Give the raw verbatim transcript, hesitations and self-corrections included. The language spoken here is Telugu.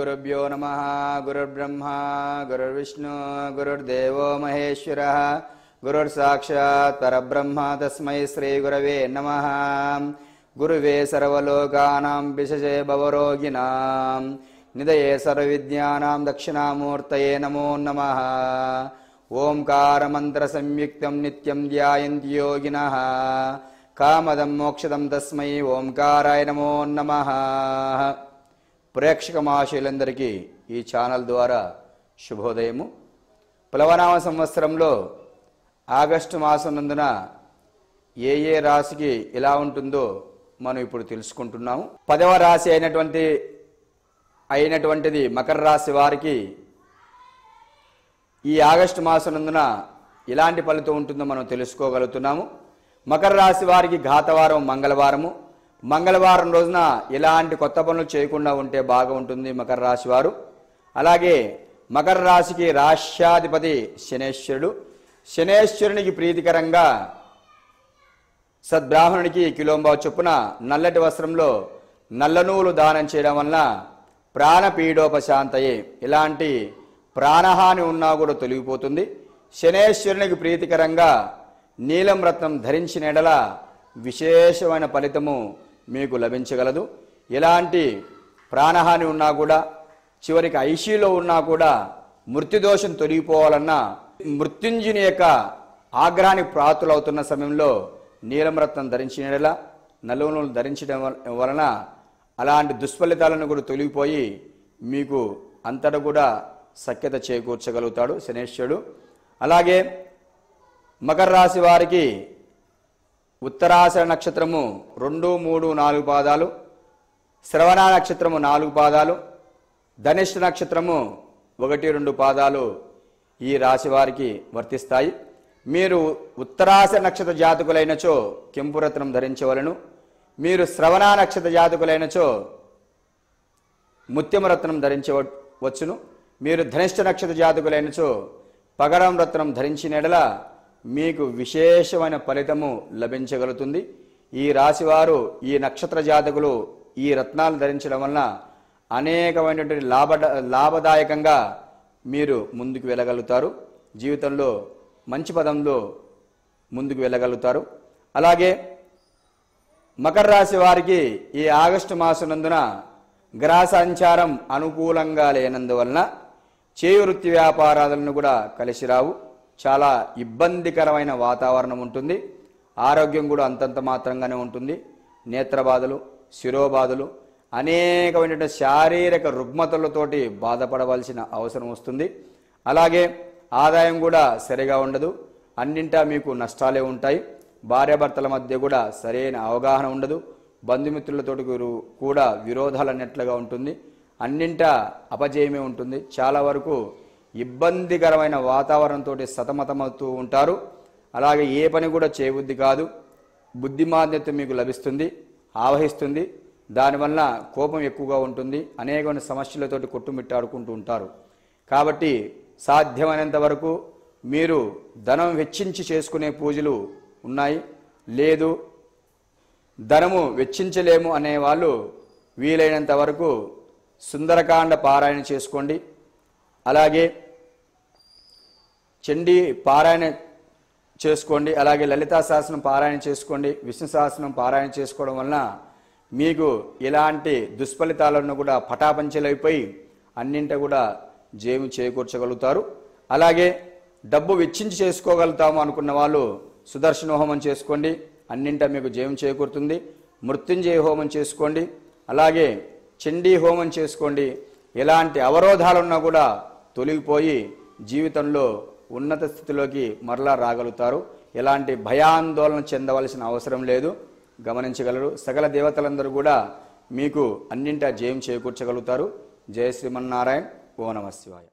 श्रीगुरुभ्यो नमः। गुरुर्ब्रह्मा गुरुर्विष्णु गुरुर्देवो महेश्वरः। गुरुर्साक्षात् परब्रह्म तस्मै श्रीगुरवे नमः। गुरुवे सर्वलोकानां विशजे भवरोगिणां निधये सर्वविद्यानां दक्षिणामूर्तये नमो नमः। ओंकार मंत्र संयुक्तं नित्यं ध्यायन्ति योगिनः। कामदं मोक्षदं तस्मै ओंकाराय नमो नमः। ప్రేక్షక మహాశయులందరికీ ఈ ఛానల్ ద్వారా శుభోదయము. ప్లవనామ సంవత్సరంలో ఆగస్టు మాసం నందున ఏ ఏ రాశికి ఎలా ఉంటుందో మనం ఇప్పుడు తెలుసుకుంటున్నాము. పదవ రాశి అయినటువంటి అయినటువంటిది మకర రాశి వారికి ఈ ఆగస్టు మాసం నందున ఎలాంటి ఫలితం ఉంటుందో మనం తెలుసుకోగలుగుతున్నాము. మకర రాశి వారికి ఘాతవారం మంగళవారము. మంగళవారం రోజున ఎలాంటి కొత్త పనులు చేయకుండా ఉంటే బాగుంటుంది మకర రాశి వారు. అలాగే మకర రాశికి రాష్ట్రాధిపతి శనేశ్వరుడు. శనేశ్వరునికి ప్రీతికరంగా సద్బ్రాహ్మణునికి కిలోంబా చొప్పున నల్లటి వస్త్రంలో నల్ల నూలు దానం చేయడం వలన ప్రాణపీడోపశాంతయే, ఎలాంటి ప్రాణహాని ఉన్నా కూడా తొలగిపోతుంది. శనేశ్వరునికి ప్రీతికరంగా నీలం రత్నం ధరించిన ఎడల విశేషమైన ఫలితము మీకు లభించగలదు. ఎలాంటి ప్రాణహాని ఉన్నా కూడా, చివరికి ఐసీలో ఉన్నా కూడా మృత్యుదోషం తొలగిపోవాలన్నా మృత్యుంజుని యొక్క ఆగ్రహానికి ప్రాతులవుతున్న సమయంలో నీలం రత్నం ధరించిన నలుగులు ధరించడం వలన అలాంటి దుష్ఫలితాలను కూడా తొలగిపోయి మీకు అంతటా కూడా సఖ్యత చేకూర్చగలుగుతాడు శనేశ్వరుడు. అలాగే మకర రాశి వారికి ఉత్తరాశ నక్షత్రము రెండు మూడు నాలుగు పాదాలు, శ్రవణ నక్షత్రము నాలుగు పాదాలు, ధనిష్ఠ నక్షత్రము ఒకటి రెండు పాదాలు ఈ రాశి వారికి వర్తిస్తాయి. మీరు ఉత్తరాశ నక్షత్ర జాతకులైనచో కెంపురత్నం ధరించవలను. మీరు శ్రవణ నక్షత్ర జాతకులైనచో ముత్యమరత్నం ధరించవచ్చును. మీరు ధనిష్ఠ నక్షత్ర జాతకులైనచో పగడం రత్నం ధరించిన ఎడల మీకు విశేషమైన ఫలితము లభించగలుగుతుంది. ఈ రాశివారు, ఈ నక్షత్ర జాతకులు ఈ రత్నాలు ధరించడం వలన అనేకమైనటువంటి లాభ లాభదాయకంగా మీరు ముందుకు వెళ్ళగలుగుతారు. జీవితంలో మంచి పదంలో ముందుకు వెళ్ళగలుగుతారు. అలాగే మకర రాశి వారికి ఈ ఆగస్టు మాసనందున గ్రహ సంచారం అనుకూలంగా లేనందువలన చేయి వృత్తి వ్యాపారాలను కూడా కలిసిరావు. చాలా ఇబ్బందికరమైన వాతావరణం ఉంటుంది. ఆరోగ్యం కూడా అంతంత మాత్రంగానే ఉంటుంది. నేత్రబాధలు, శిరోబాధలు, అనేకమైన శారీరక రుగ్మతలతోటి బాధపడవలసిన అవసరం వస్తుంది. అలాగే ఆదాయం కూడా సరిగా ఉండదు. అన్నింటా మీకు నష్టాలే ఉంటాయి. భార్యాభర్తల మధ్య కూడా సరైన అవగాహన ఉండదు. బంధుమిత్రులతో కూడా విరోధాలు అన్నట్లుగా ఉంటుంది. అన్నింటా అపజయమే ఉంటుంది. చాలా వరకు ఇబ్బందికరమైన వాతావరణంతో సతమతమవుతూ ఉంటారు. అలాగే ఏ పని కూడా చేయబుద్ధి కాదు. బుద్ధిమాంద్యత మీకు లభిస్తుంది, ఆవహిస్తుంది. దానివల్ల కోపం ఎక్కువగా ఉంటుంది. అనేకమైన సమస్యలతోటి కొట్టుమిట్టాడుకుంటూ ఉంటారు. కాబట్టి సాధ్యమైనంత వరకు మీరు ధనం వెచ్చించి చేసుకునే పూజలు ఉన్నాయి. లేదు, ధనము వెచ్చించలేము అనే వాళ్ళు వీలైనంత వరకు సుందరకాండ పారాయణ చేసుకోండి. అలాగే చండీ పారాయణ చేసుకోండి. అలాగే లలితా శాసనం పారాయణ చేసుకోండి. విష్ణు శాసనం పారాయణ చేసుకోవడం వలన మీకు ఇలాంటి దుష్ఫలితాలను కూడా పటాపంచలైపోయి అన్నింట కూడా జయము చేకూర్చగలుగుతారు. అలాగే డబ్బు వెచ్చించి చేసుకోగలుగుతాము అనుకున్న వాళ్ళు సుదర్శన హోమం చేసుకోండి. అన్నింట మీకు జయం చేకూరుతుంది. మృత్యుంజయ హోమం చేసుకోండి. అలాగే చండీ హోమం చేసుకోండి. ఎలాంటి అవరోధాలున్నా కూడా తొలగిపోయి జీవితంలో ఉన్నత స్థితిలోకి మరలా రాగలుగుతారు. ఎలాంటి భయాందోళన చెందవలసిన అవసరం లేదు. గమనించగలరు. సకల దేవతలందరూ కూడా మీకు అన్నింటా జయం చేకూర్చగలుగుతారు. జయ శ్రీమన్నారాయణ. ఓ నమః శివాయ.